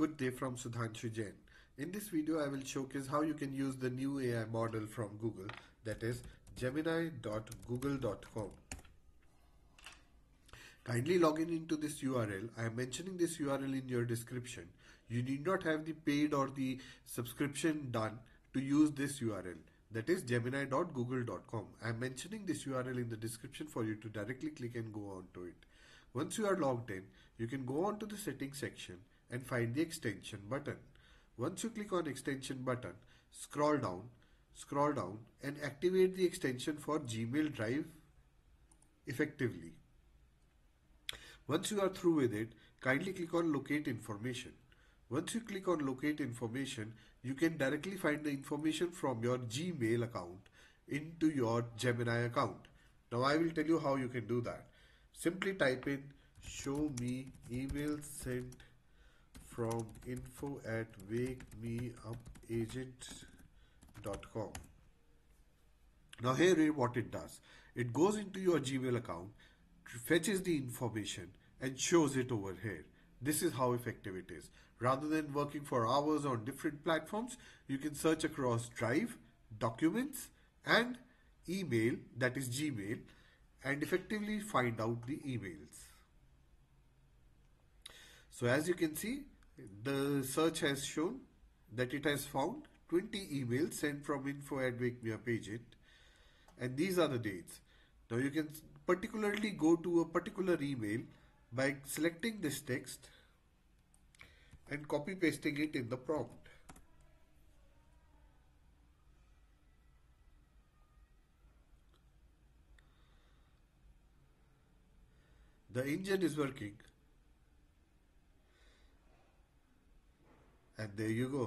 Good day from Sudhanshu Jain. In this video I will showcase how you can use the new AI model from Google, that is gemini.google.com. Kindly log in into this URL. I am mentioning this URL in your description. You need not have the paid or the subscription done to use this URL, that is gemini.google.com. I am mentioning this URL in the description for you to directly click and go on to it. Once you are logged in, you can go on to the settings section and find the extension button. Once you click on extension button, scroll down and activate the extension for Gmail Drive effectively. Once you are through with it, kindly click on locate information. Once you click on locate information, you can directly find the information from your Gmail account into your Gemini account. Now I will tell you how you can do that. Simply type in show me email sent from info@wakemeupagent.com. Now here is what it does. It goes into your Gmail account, fetches the information and shows it over here. This is how effective it is. Rather than working for hours on different platforms, you can search across Drive, Documents and Email, that is Gmail, and effectively find out the emails. So as you can see, the search has shown that it has found 20 emails sent from info@wakemeupagent, and these are the dates. Now you can particularly go to a particular email by selecting this text and copy pasting it in the prompt. The engine is working. And there you go.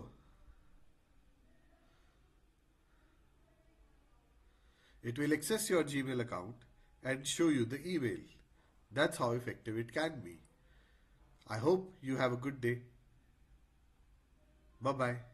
It will access your Gmail account and show you the email. That's how effective it can be. I hope you have a good day. Bye-bye.